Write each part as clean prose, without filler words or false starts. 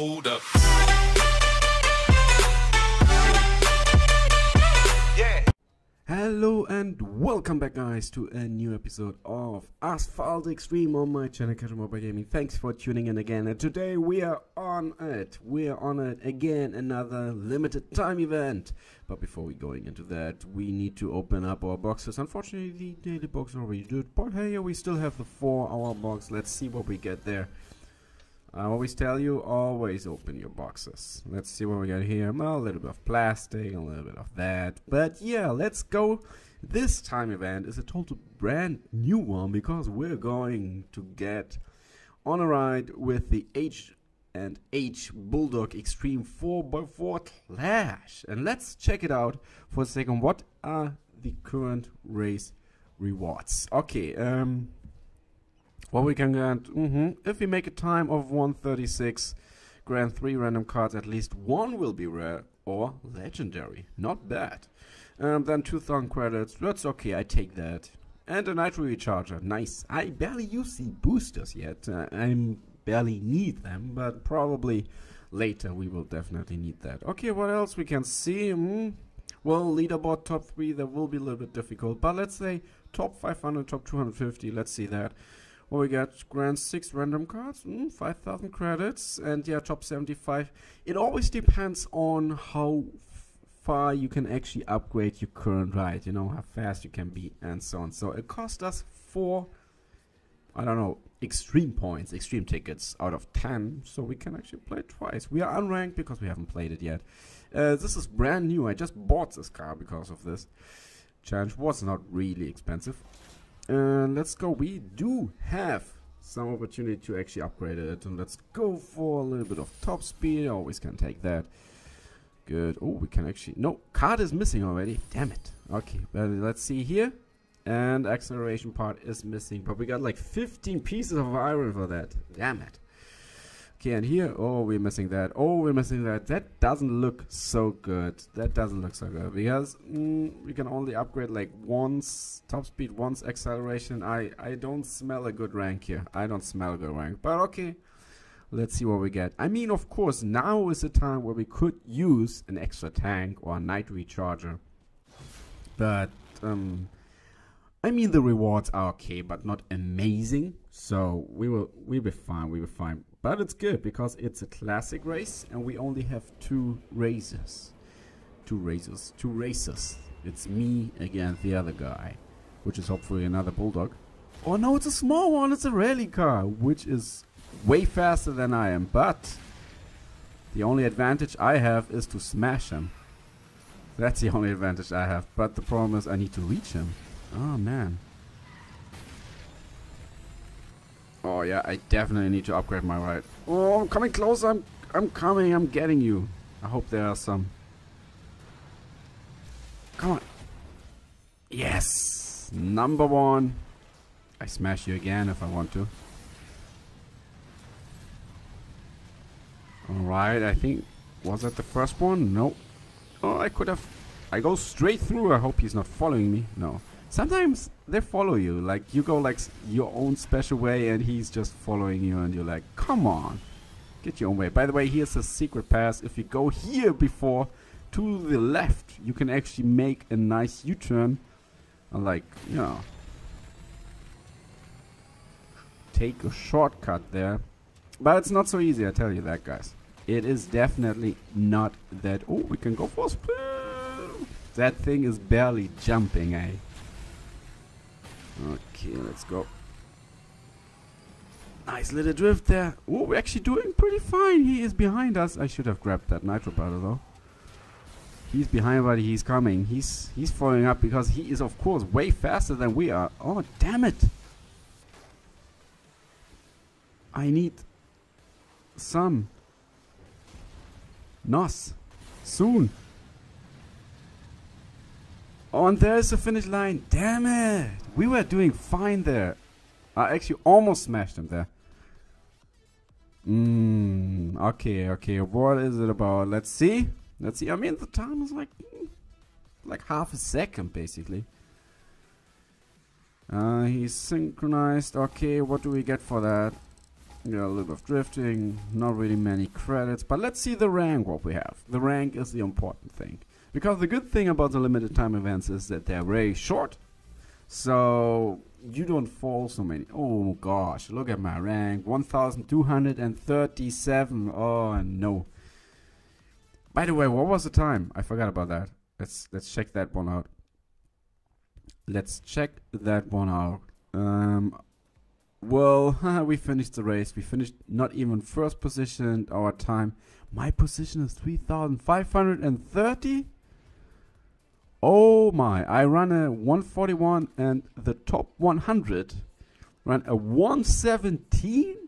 Hold up. Yeah. Hello and welcome back, guys, to a new episode of Asphalt Extreme on my channel Casual Mobile Gaming. Thanks for tuning in again, and today we are on it. Again, another limited time event. But before we going into that, we need to open up our boxes. Unfortunately, the daily box already did, but hey, we still have the 4-hour box. Let's see what we get there. I always tell you, always open your boxes. Let's see what we got here. Well, a little bit of plastic, a little bit of that. But yeah, let's go. This time event is a total brand new one because we're going to get on a ride with the H&H Bulldog Extreme 4x4 Clash. And let's check it out for a second. What are the current race rewards? Okay, what we can get, if we make a time of 136, grant 3 random cards, at least one will be rare or legendary. Not bad. Then 2,000 credits, that's okay, I take that. And a Nitro Recharger, nice. I barely use the boosters yet, I barely need them, but probably later we will definitely need that. Okay, what else we can see? Well, leaderboard top 3, that will be a little bit difficult, but let's say top 500, top 250, let's see that. Well, we got grand 6 random cards, 5,000 credits, and yeah, top 75. It always depends on how far you can actually upgrade your current ride, you know, how fast you can be and so on. So it cost us 4, I don't know, extreme points, extreme tickets out of 10, so we can actually play it twice. We are unranked because we haven't played it yet. This is brand new, I just bought this car because of this challenge. Was not really expensive. Let's go. We do have some opportunity to actually upgrade it, and let's go for a little bit of top speed. I always can take that. Good. Oh, we can actually, no, card is missing already, damn it. Okay, well, let's see here, and acceleration part is missing, but we got like 15 pieces of iron for that, damn it. Okay, and here, oh, we're missing that. Oh, we're missing that. That doesn't look so good. That doesn't look so good because we can only upgrade like once top speed, once acceleration. I don't smell a good rank here. I don't smell a good rank, but okay. Let's see what we get. I mean, of course, now is the time where we could use an extra tank or a night recharger. But, I mean, the rewards are okay, but not amazing. So we'll be fine, we'll be fine. But it's good because it's a classic race, and we only have two races. It's me against the other guy, which is hopefully another Bulldog. Oh no, it's a small one, it's a rally car, which is way faster than I am, but the only advantage I have is to smash him. That's the only advantage I have, but the problem is I need to reach him. Oh man. Oh yeah, I definitely need to upgrade my ride. Oh, I'm coming close. I'm coming. I'm getting you. I hope there are some. Come on. Yes, number one. I smash you again if I want to. All right, I think, was that the first one? No. Oh, I could have. I go straight through. I hope he's not following me. No. Sometimes they follow you, like you go like your own special way and he's just following you and you're like, come on, get your own way. By the way, here's a secret pass. If you go here before to the left, you can actually make a nice U-turn and, like, you know, take a shortcut there. But it's not so easy, I tell you that, guys. It is definitely not that. Oh, we can go for a spin. That thing is barely jumping, eh? Okay, let's go. Nice little drift there. Oh, we're actually doing pretty fine. He is behind us. I should have grabbed that nitro powder though. He's behind, but he's coming. He's following up because he is, of course, way faster than we are. Oh, damn it. I need some NOS soon. Oh, and there's the finish line. Damn it. We were doing fine there. I actually almost smashed him there. Okay, okay. What is it about? Let's see. Let's see. I mean, the time is like half a second, basically. He's synchronized. Okay, what do we get for that? Yeah, a little bit of drifting, not really many credits, but let's see the rank what we have. The rank is the important thing, because the good thing about the limited time events is that they're very short, so you don't fall so many. Oh gosh, look at my rank, 1237. Oh no. By the way, what was the time? I forgot about that. Let's check that one out. Let's check that one out. Well, we finished the race. We finished not even first position. Our time. My position is 3,530. Oh my! I ran a 141, and the top 100 ran a 117.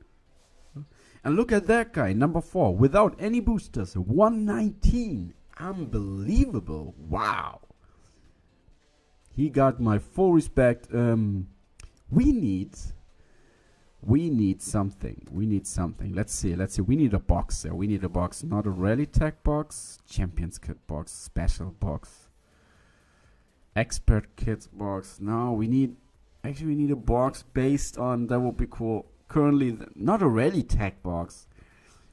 And look at that guy, number 4, without any boosters, 119. Unbelievable! Wow. He got my full respect. We need something. We need something. Let's see. Let's see. We need a box there. We need a box. Not a rally tech box. Champions kit box. Special box. Expert kits box. No, we need. Actually, we need a box based on. That would be cool. Currently, not a rally tech box.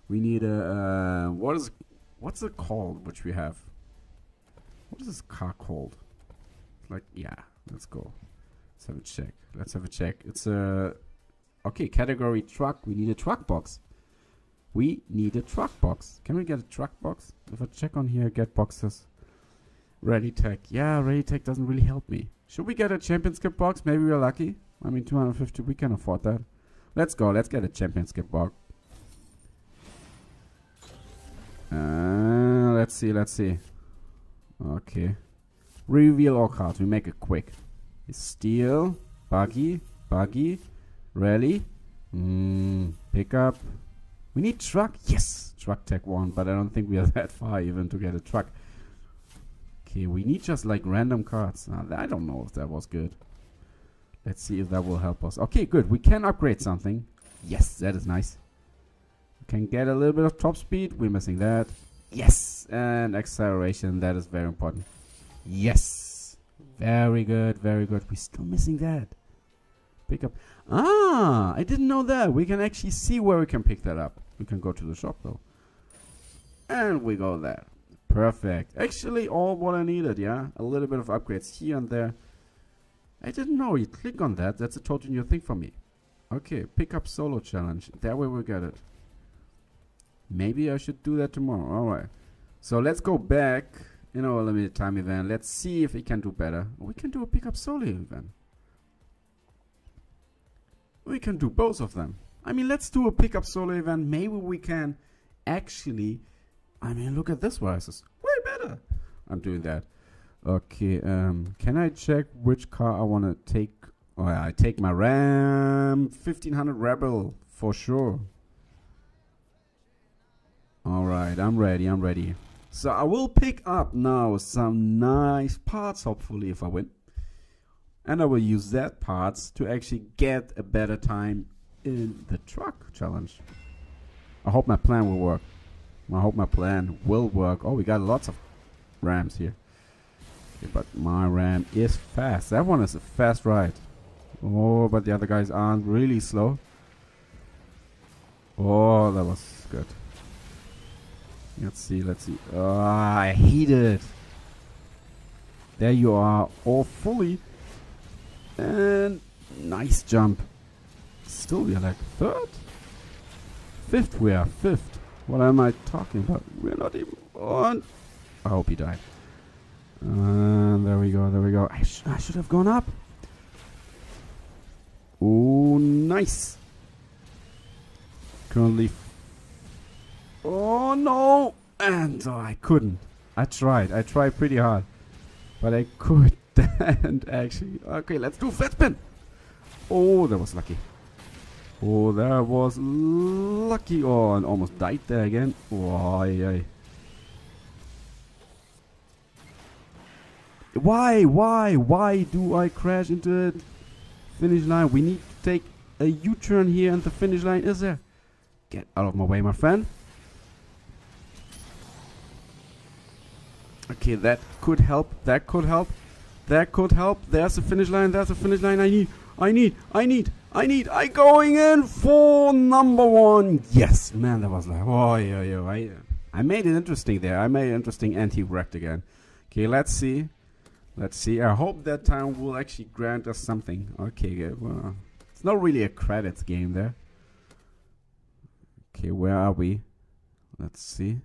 We need a. What's it called? Which we have. What is this car called? Like, yeah. Let's go. Let's have a check. Let's have a check. It's a. Okay, category truck. We need a truck box. We need a truck box. Can we get a truck box? If I check on here, get boxes. Ready-Tech. Yeah, Ready-Tech doesn't really help me. Should we get a Champions Kit box? Maybe we're lucky. I mean, 250. We can afford that. Let's go. Let's get a Champions Kit box. Let's see. Let's see. Okay. Reveal all cards. We make it quick. Steel. Buggy. Buggy. Rally, pickup. We need truck. Yes, truck tech 1. But I don't think we are that far even to get a truck. Okay, we need just like random cards. I don't know if that was good. Let's see if that will help us. Okay, good. We can upgrade something. Yes, that is nice. We can get a little bit of top speed. We're missing that. Yes, and acceleration. That is very important. Yes, very good, very good. We're still missing that. Pick up. Ah, I didn't know that. We can actually see where we can pick that up. We can go to the shop though. And we go there. Perfect. Actually, all what I needed, yeah? A little bit of upgrades here and there. I didn't know. You click on that. That's a totally new thing for me. Okay, pick up solo challenge. That way we'll get it. Maybe I should do that tomorrow. Alright. So let's go back in our limited time event. Let's see if we can do better. We can do a pick up solo event. We can do both of them. I mean, let's do a pickup solo event. Maybe we can actually. I mean, look at this versus. Way better. I'm doing that. Okay. Can I check which car I want to take? Oh, yeah, I take my Ram 1500 Rebel for sure. All right, I'm ready. I'm ready. So I will pick up now some nice parts. Hopefully, if I win. And I will use that parts to actually get a better time in the truck challenge. I hope my plan will work. I hope my plan will work. Oh, we got lots of Rams here. Okay, but my Ram is fast. That one is a fast ride. Oh, but the other guys aren't really slow. Oh, that was good. Let's see, let's see. Oh, I hate it. There you are, all fully. And nice jump. Still we are like third? Fifth we are, fifth. What am I talking about? We're not even on. I hope he died. There we go, there we go. I should have gone up. Oh, nice. Currently. Oh no. And oh, I couldn't. I tried pretty hard. But I could. And actually, okay, let's do fat spin. Oh, that was lucky. Oh, that was lucky. Oh, and almost died there again. Why? Why do I crash into the finish line? We need to take a U-turn here, and the finish line is there. Get out of my way, my friend. Okay, that could help. That could help. That could help. There's the finish line. There's the finish line. I need. I going in for number one. Yes, man, that was like, oh, yo. I made it interesting there. I made it interesting, and he wrecked again. Okay, let's see. Let's see. I hope that time will actually grant us something. Okay, good. Well, it's not really a credits game there. Okay, where are we? Let's see.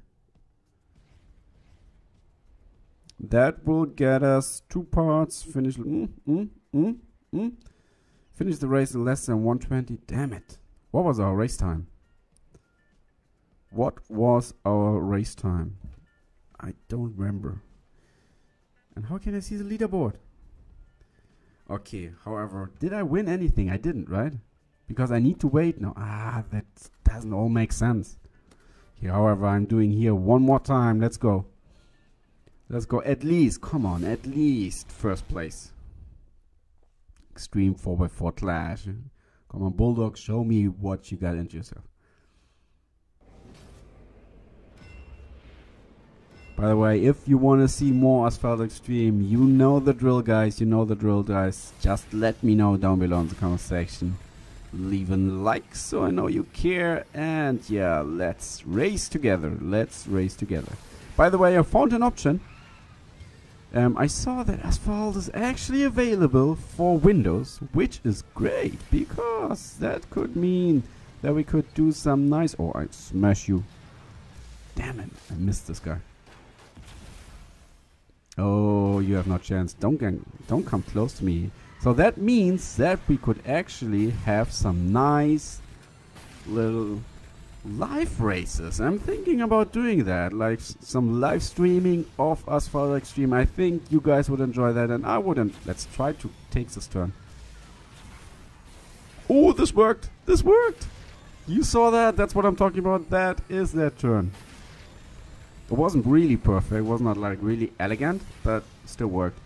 That will get us 2 parts. Finish. Finish the race in less than 1:20. Damn it. What was our race time? What was our race time? I don't remember. And how can I see the leaderboard? Okay, however, did I win anything? I didn't, right? Because I need to wait now. Ah, that doesn't all make sense. Okay, however, I'm doing here one more time. Let's go. Let's go. At least, come on, at least first place. Extreme 4x4 Clash. Come on, Bulldog, show me what you got into yourself. By the way, if you want to see more Asphalt Extreme, you know the drill, guys. Just let me know down below in the comment section. Leave a like so I know you care. And yeah, let's race together. By the way, I found an option. I saw that Asphalt is actually available for Windows, which is great, because that could mean that we could do some nice... Oh, I smash you. Damn it, I missed this guy. Oh, you have no chance. Don't come close to me. So that means that we could actually have some nice little live races. I'm thinking about doing that, like some live streaming of Asphalt Extreme. I think you guys would enjoy that, and I wouldn't. Let's try to take this turn. Oh, this worked. You saw that. That's what I'm talking about. That is that turn. It wasn't really perfect. It was not like really elegant, but still worked.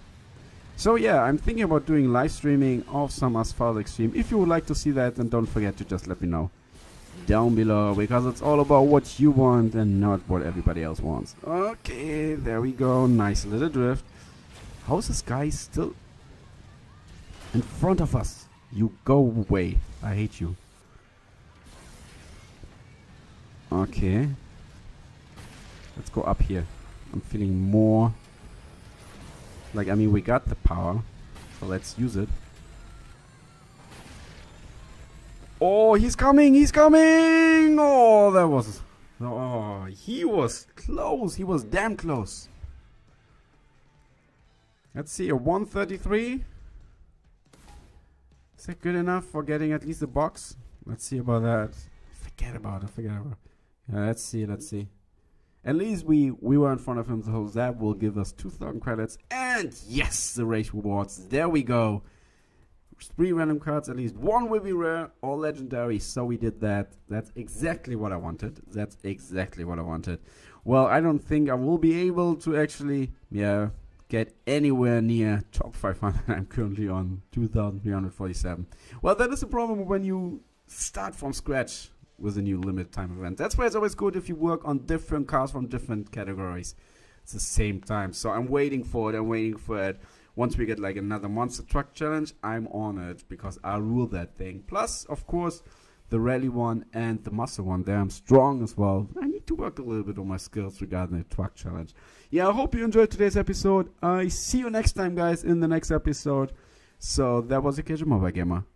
So yeah, I'm thinking about doing live streaming of some Asphalt Extreme. If you would like to see that, then don't forget to just let me know down below, because it's all about what you want and not what everybody else wants. Okay, there we go. Nice little drift. How's this guy still in front of us? You go away. I hate you. Okay. Let's go up here. I'm feeling more... Like, I mean, we got the power. So let's use it. Oh, he's coming! Oh, that was... Oh, he was close. He was damn close. Let's see, a 133. Is that good enough for getting at least a box? Let's see about that. Forget about it. Yeah, let's see. At least we were in front of him, so that will give us 2,000 credits. And yes, the race rewards. There we go. 3 random cards, at least one will be rare or legendary. So we did that. That's exactly what I wanted. Well, I don't think I will be able to actually, yeah, get anywhere near top 500. I'm currently on 2,347. Well, that is a problem when you start from scratch with a new limited time event. That's why it's always good if you work on different cars from different categories at the same time. So I'm waiting for it. Once we get like another monster truck challenge, I'm on it, because I rule that thing. Plus, of course, the rally one and the muscle one there. I'm strong as well. I need to work a little bit on my skills regarding the truck challenge. Yeah, I hope you enjoyed today's episode. I see you next time, guys, in the next episode. So that was the Casual Mobile Gamer.